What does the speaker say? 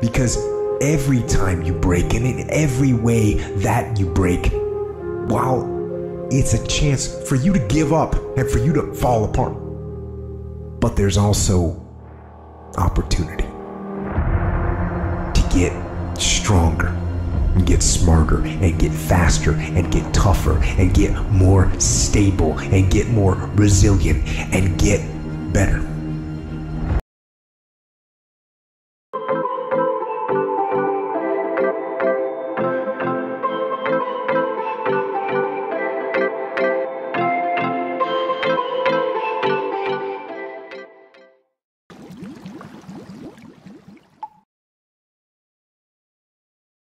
Because every time you break, and in every way that you break, wow, it's a chance for you to give up and for you to fall apart. But there's also opportunity to get stronger and get smarter and get faster and get tougher and get more stable and get more resilient and get better.